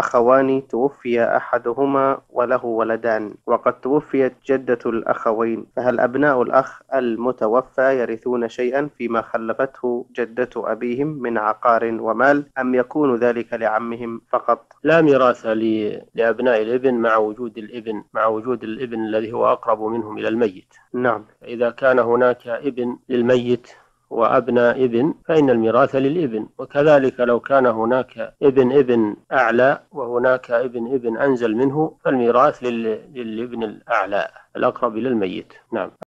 أخوان توفي أحدهما وله ولدان، وقد توفيت جدة الأخوين، فهل أبناء الأخ المتوفى يرثون شيئا فيما خلفته جدة أبيهم من عقار ومال، أم يكون ذلك لعمهم فقط؟ لا ميراث لأبناء الابن مع وجود الابن الذي هو أقرب منهم إلى الميت. نعم. إذا كان هناك ابن للميت وأبناء ابن فإن الميراث للابن، وكذلك لو كان هناك ابن أعلى وهناك ابن أنزل منه فالميراث للابن الأعلى الأقرب إلى الميت. نعم.